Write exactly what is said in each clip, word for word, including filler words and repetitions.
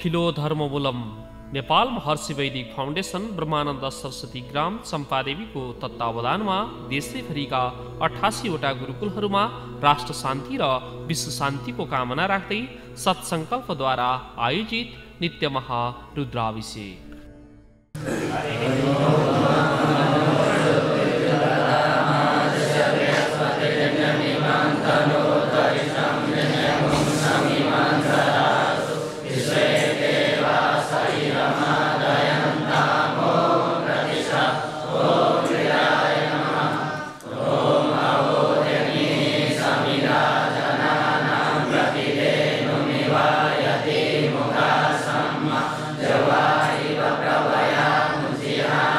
खिलो धर्मबुलम Nepal Maharishi Vedic foundation Brahmanand Saraswati ग्राम चम्पादेवीको तत्त्वावधानमा देशैभरिका अठासीवटा गुरुकुलहरूमा राष्ट्र शान्ति र विश्व शान्तिको कामना राख्दै सत्सङ्कल्पद्वारा आयोजित नित्य महा रुद्राभिषेक ya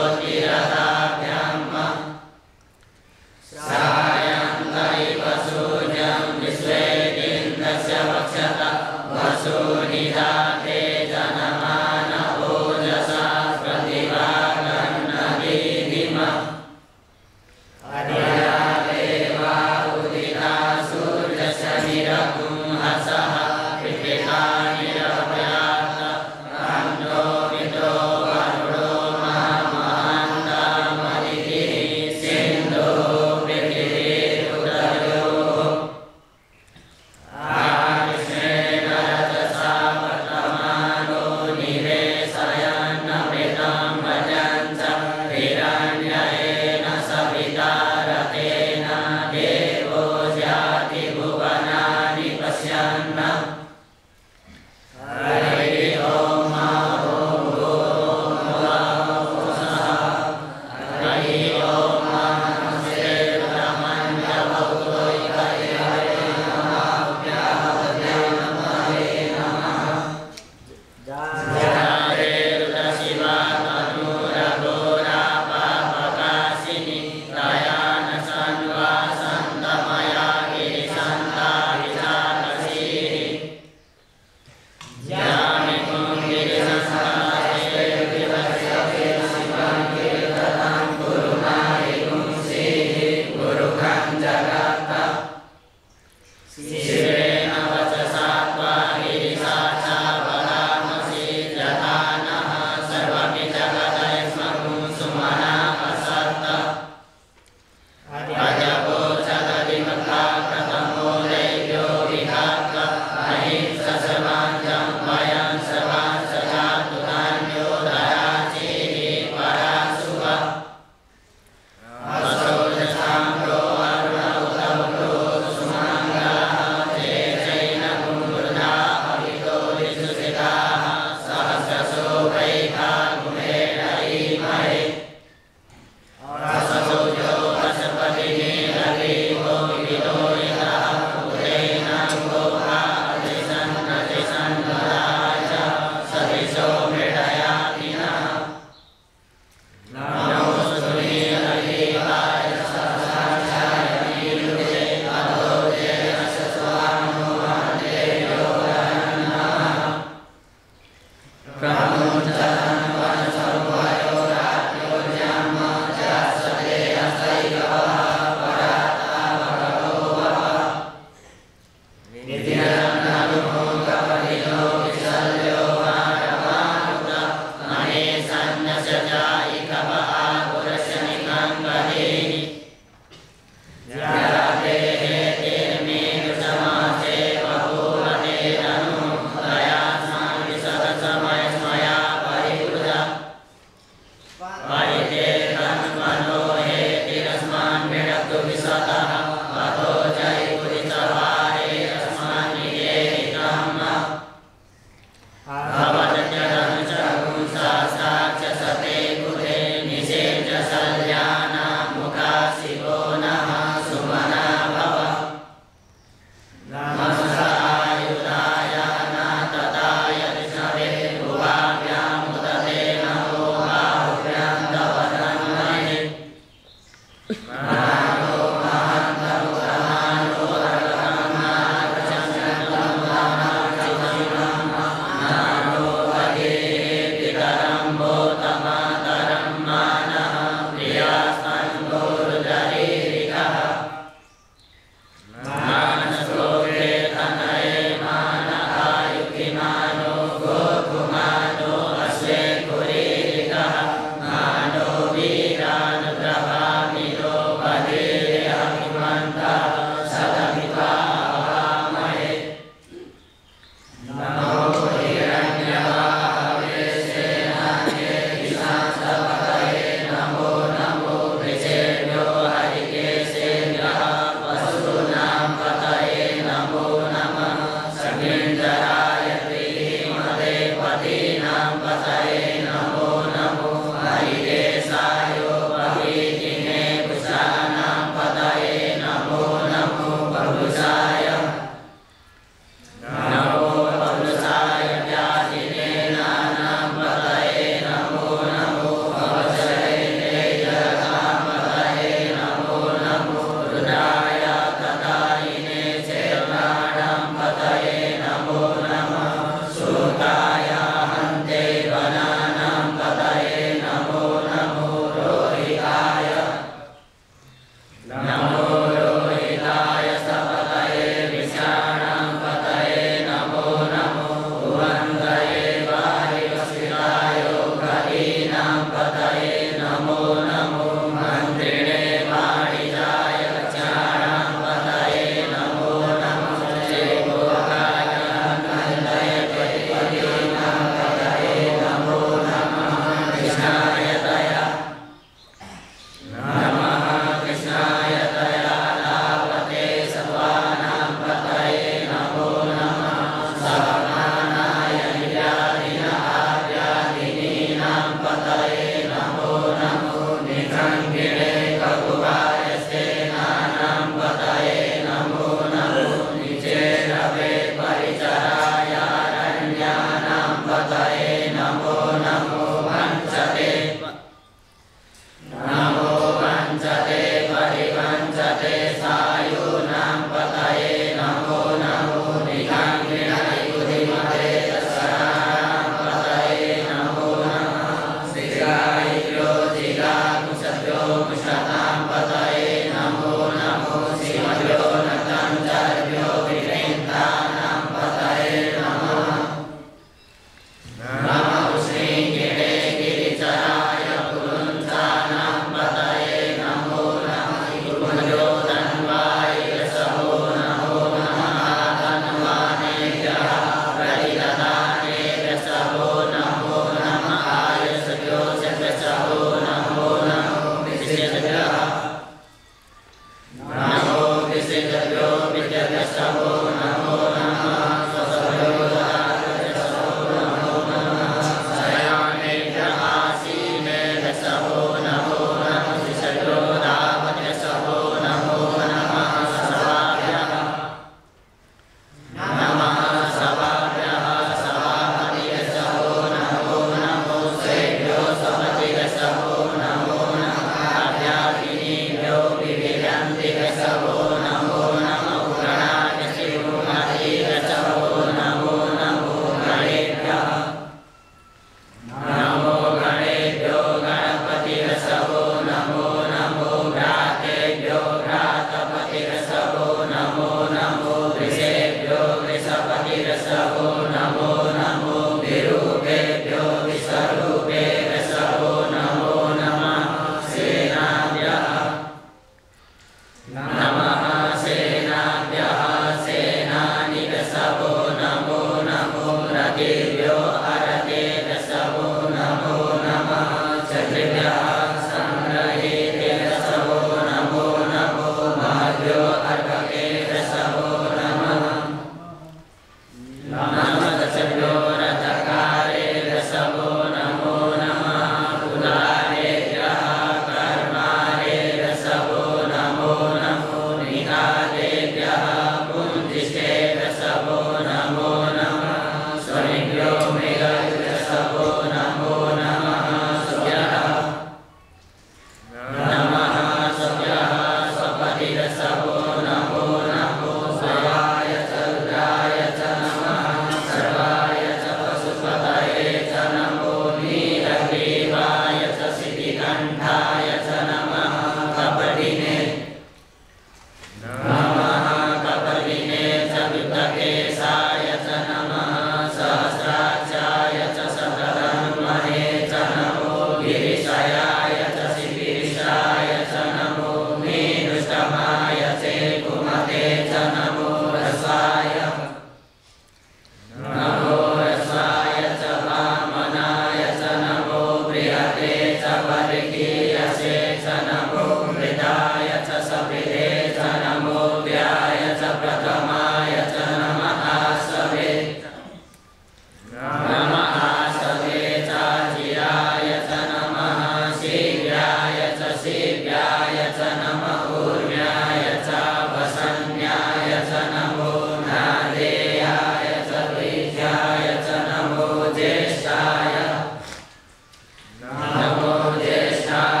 Nah.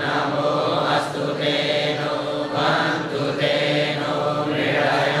Namo Astu Te No Bantu Te No Mriyaya.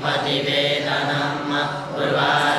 Pati Vedanam Purva